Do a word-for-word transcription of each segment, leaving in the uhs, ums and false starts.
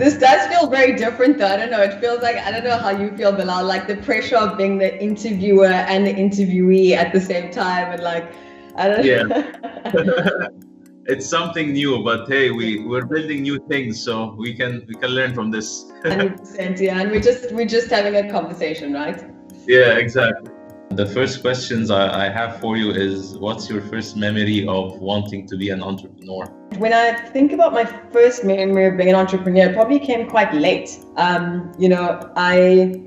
This does feel very different though. I don't know. It feels like, I don't know how you feel, Bilal, like the pressure of being the interviewer and the interviewee at the same time. And like, I don't yeah. know. It's something new, but hey, we, we're building new things, so we can we can learn from this. one hundred percent, yeah, and we're just, we're just having a conversation, right? Yeah, exactly. The first questions I, I have for you is, what's your first memory of wanting to be an entrepreneur? When I think about my first memory of being an entrepreneur, it probably came quite late. Um, you know, I,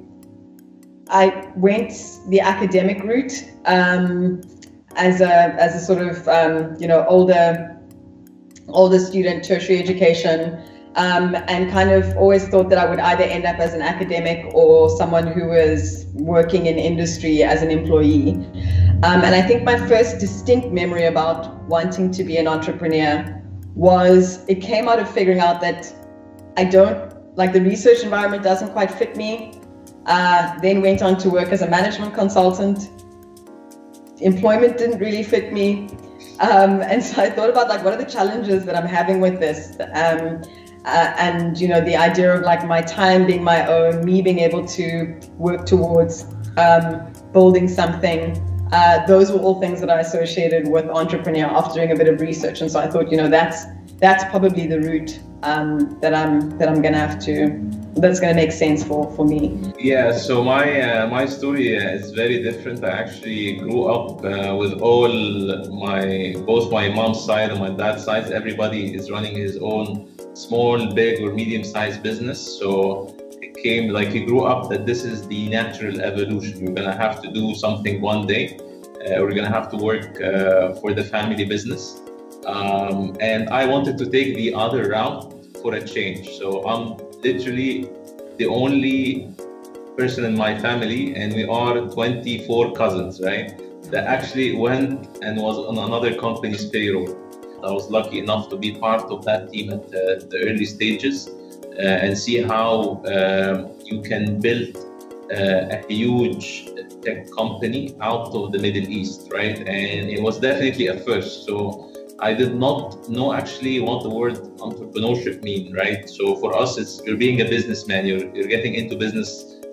I went the academic route um, as, a, as a sort of, um, you know, older... older student, tertiary education, um, and kind of always thought that I would either end up as an academic or someone who was working in industry as an employee. Um, and I think my first distinct memory about wanting to be an entrepreneur was, it came out of figuring out that I don't, like the research environment doesn't quite fit me. Uh, then went on to work as a management consultant. Employment didn't really fit me. Um, and so I thought about like, what are the challenges that I'm having with this? Um, uh, and, you know, the idea of like my time being my own, me being able to work towards um, building something. Uh, those were all things that I associated with entrepreneur after doing a bit of research. And so I thought, you know, that's that's probably the route um, that I'm that I'm going to have to that's going to make sense for, for me. Yeah, so my uh, my story is very different. I actually grew up uh, with all my, both my mom's side and my dad's side, everybody is running his own small, big or medium-sized business. So it came like you grew up that this is the natural evolution. You're going to have to do something one day. Uh, we're going to have to work uh, for the family business. Um, and I wanted to take the other route for a change. So I'm literally the only person in my family, and we are twenty-four cousins, right? That actually went and was on another company's payroll. I was lucky enough to be part of that team at the, the early stages uh, and see how uh, you can build uh, a huge tech company out of the Middle East, right? And it was definitely a first. So I did not know actually what the word entrepreneurship mean, right? So for us, it's you're being a businessman, you're, you're getting into business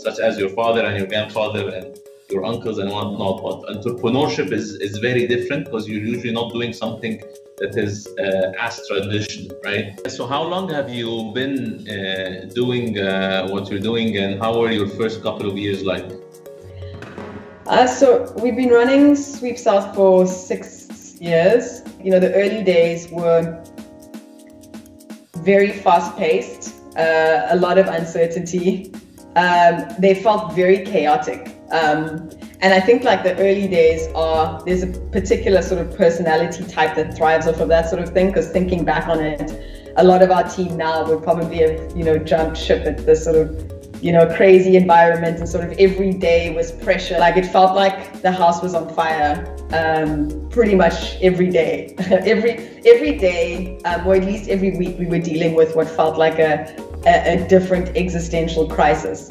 such as your father and your grandfather and your uncles and whatnot. But entrepreneurship is, is very different because you're usually not doing something that is uh, as traditional, right? So how long have you been uh, doing uh, what you're doing, and how were your first couple of years like? Uh, so we've been running Sweep South for six years. You know, the early days were very fast-paced, uh, a lot of uncertainty. Um, they felt very chaotic. Um, and I think like the early days are, there's a particular sort of personality type that thrives off of that sort of thing, because thinking back on it, a lot of our team now would probably have, you know, jumped ship at this sort of, you know, crazy environment, and sort of every day was pressure. Like it felt like the house was on fire um, pretty much every day. every every day, um, or at least every week, we were dealing with what felt like a, a, a different existential crisis.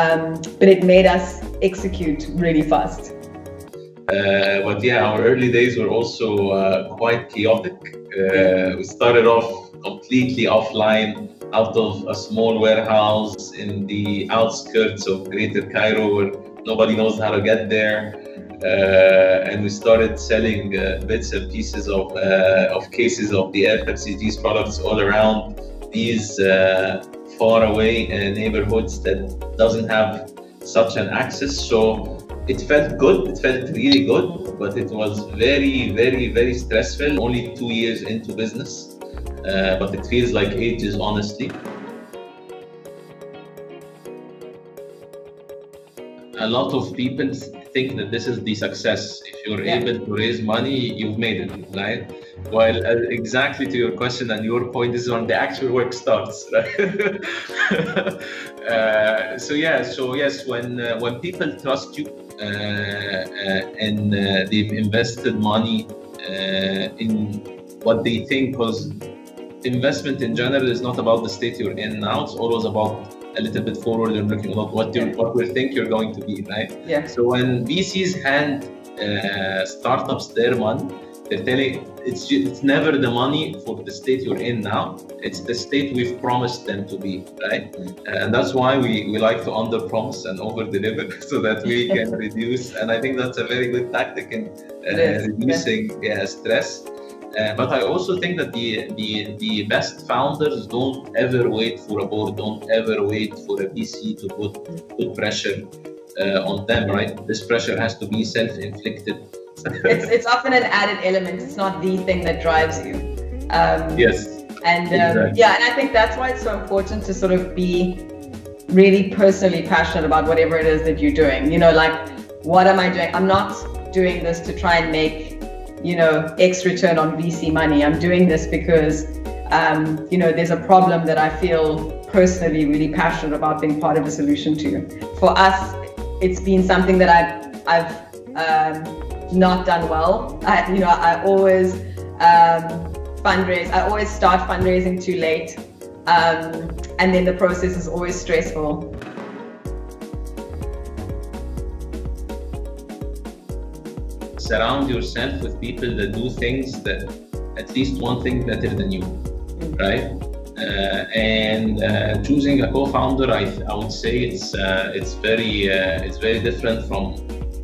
Um, but it made us execute really fast. Uh, but yeah, our early days were also uh, quite chaotic. Uh, we started off completely offline, out of a small warehouse in the outskirts of Greater Cairo, where nobody knows how to get there, uh, and we started selling uh, bits and pieces of uh, of cases of the F F C G's products all around these uh, far away uh, neighborhoods that doesn't have such an access. So it felt good. It felt really good, but it was very, very, very stressful. Only two years into business. Uh, but it feels like ages, honestly. A lot of people think that this is the success. If you're yeah. able to raise money, you've made it, right? While uh, exactly to your question and your point is when the actual work starts, right? uh, so yeah, so yes, when uh, when people trust you uh, uh, and uh, they've invested money uh, in what they think was. Investment in general is not about the state you're in now. It's always about a little bit forward and looking about what you what we think you're going to be, right? Yeah. So when V Cs hand uh, startups their money, They're telling, it's, it's never the money for the state you're in now. It's the state we've promised them to be, right? And that's why we, we like to under-promise and over-deliver so that we can reduce. And I think that's a very good tactic in uh, reducing yeah, stress. Uh, but I also think that the, the the best founders don't ever wait for a board, don't ever wait for a P C to put, put pressure uh, on them, right? This pressure has to be self-inflicted. It's, it's often an added element. It's not the thing that drives you. Um, yes. And um, exactly. yeah, and I think that's why it's so important to sort of be really personally passionate about whatever it is that you're doing. You know, like, what am I doing? I'm not doing this to try and make, you know, X return on V C money. I'm doing this because, um, you know, there's a problem that I feel personally really passionate about being part of a solution to. For us, it's been something that I've, I've, um, not done well. I, you know, I always um, fundraise. I always start fundraising too late, um, and then the process is always stressful. Surround yourself with people that do things that at least one thing better than you, mm-hmm. right? Uh, and uh, choosing a co-founder, I, I would say it's uh, it's very uh, it's very different from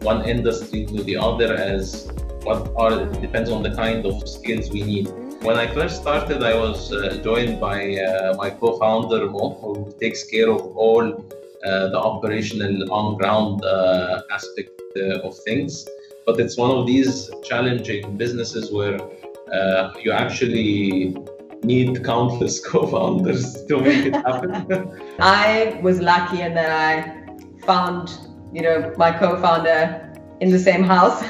one industry to the other, as what are it depends on the kind of skills we need. When I first started, I was uh, joined by uh, my co-founder Mo, who takes care of all uh, the operational on-ground uh, aspect uh, of things. But it's one of these challenging businesses where uh, you actually need countless co-founders to make it happen. I was lucky in that I found you know, my co-founder in the same house.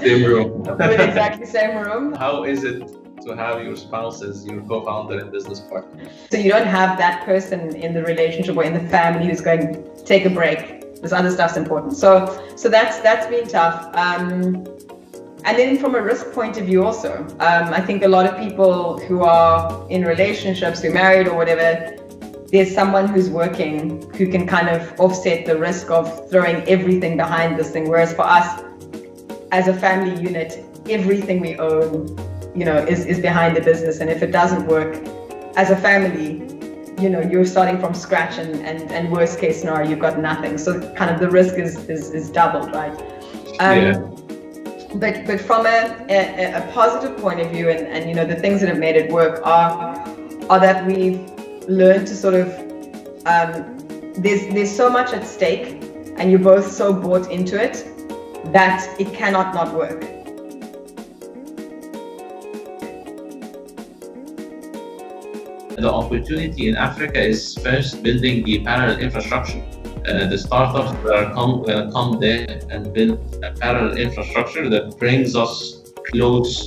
Same room. With exactly the same room. How is it to have your spouse as your co-founder and business partner? So you don't have that person in the relationship or in the family who's going, take a break, this other stuff's important. So so that's, that's been tough. Um, and then from a risk point of view also, um, I think a lot of people who are in relationships, who are married or whatever, there's someone who's working who can kind of offset the risk of throwing everything behind this thing. Whereas for us, as a family unit, everything we own, you know, is, is behind the business. And if it doesn't work as a family, you know, you're starting from scratch and, and, and worst case scenario, you've got nothing. So kind of the risk is, is, is doubled, right? Um, yeah. But, but from a, a, a positive point of view and, and, you know, the things that have made it work are, are that we've learn to sort of, um, there's, there's so much at stake and you're both so bought into it that it cannot not work. The opportunity in Africa is first building the parallel infrastructure. Uh, the startups that come, will come there and build a parallel infrastructure that brings us close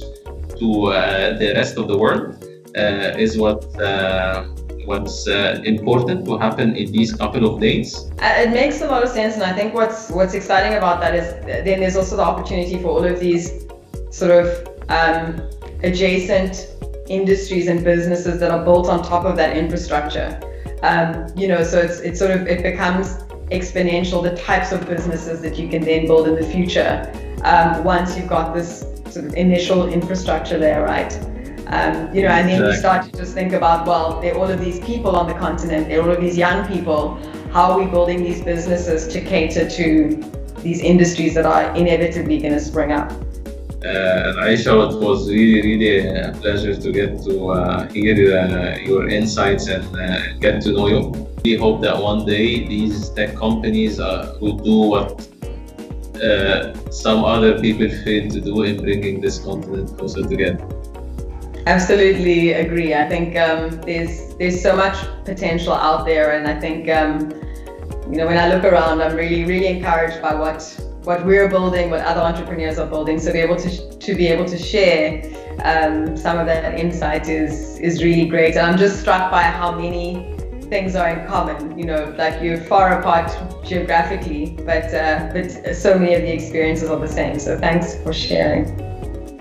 to uh, the rest of the world uh, is what uh, what's uh, important to happen in these couple of days. It makes a lot of sense, and I think what's what's exciting about that is then there's also the opportunity for all of these sort of um, adjacent industries and businesses that are built on top of that infrastructure. Um, you know, so it's it's sort of it becomes exponential, the types of businesses that you can then build in the future um, once you've got this sort of initial infrastructure there, right? Um, you know, and then you start to just think about, well, they're all of these people on the continent, they're all of these young people, how are we building these businesses to cater to these industries that are inevitably going to spring up? Uh, Aisha, it was really, really a pleasure to get to uh, hear uh, your insights and uh, get to know you. We hope that one day these tech companies uh, will do what uh, some other people fail to do in bringing this continent closer together. Absolutely agree. I think um, there's there's so much potential out there, and I think um, you know when I look around, I'm really really encouraged by what what we're building, what other entrepreneurs are building. So be able to sh to be able to share um, some of that insight is is really great. And I'm just struck by how many things are in common. You know, like you're far apart geographically, but uh, but so many of the experiences are the same. So thanks for sharing.